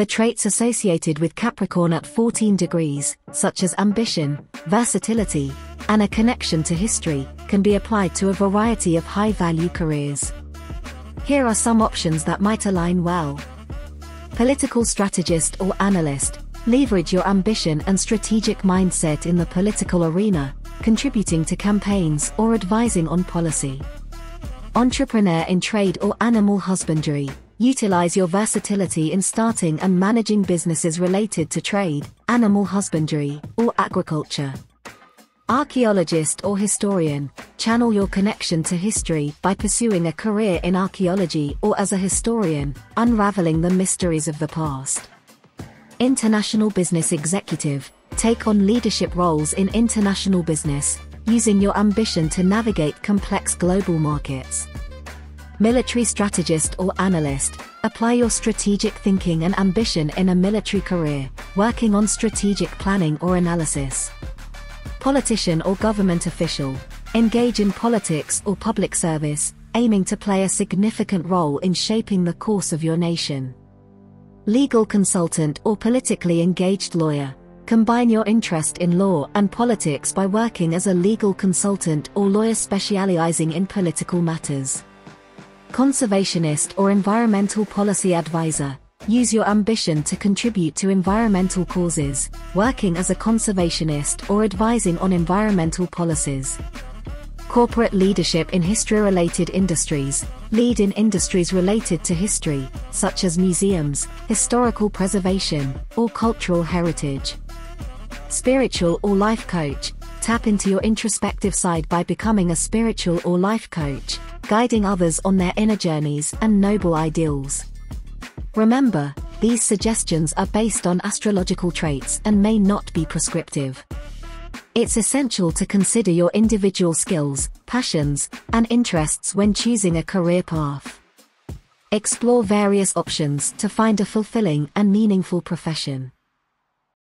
The traits associated with Capricorn at 14 degrees, such as ambition, versatility, and a connection to history, can be applied to a variety of high-value careers. Here are some options that might align well. Political strategist or analyst, leverage your ambition and strategic mindset in the political arena, contributing to campaigns or advising on policy. Entrepreneur in trade or animal husbandry, utilize your versatility in starting and managing businesses related to trade, animal husbandry, or agriculture. Archaeologist or historian, channel your connection to history by pursuing a career in archaeology or as a historian, unraveling the mysteries of the past. International business executive, take on leadership roles in international business, using your ambition to navigate complex global markets. Military strategist or analyst, apply your strategic thinking and ambition in a military career, working on strategic planning or analysis. Politician or government official, engage in politics or public service, aiming to play a significant role in shaping the course of your nation. Legal consultant or politically engaged lawyer, combine your interest in law and politics by working as a legal consultant or lawyer specializing in political matters. Conservationist or environmental policy advisor, use your ambition to contribute to environmental causes, working as a conservationist or advising on environmental policies. Corporate leadership in history-related industries, lead in industries related to history, such as museums, historical preservation, or cultural heritage. Spiritual or life coach, tap into your introspective side by becoming a spiritual or life coach, guiding others on their inner journeys and noble ideals. Remember, these suggestions are based on astrological traits and may not be prescriptive. It's essential to consider your individual skills, passions, and interests when choosing a career path. Explore various options to find a fulfilling and meaningful profession.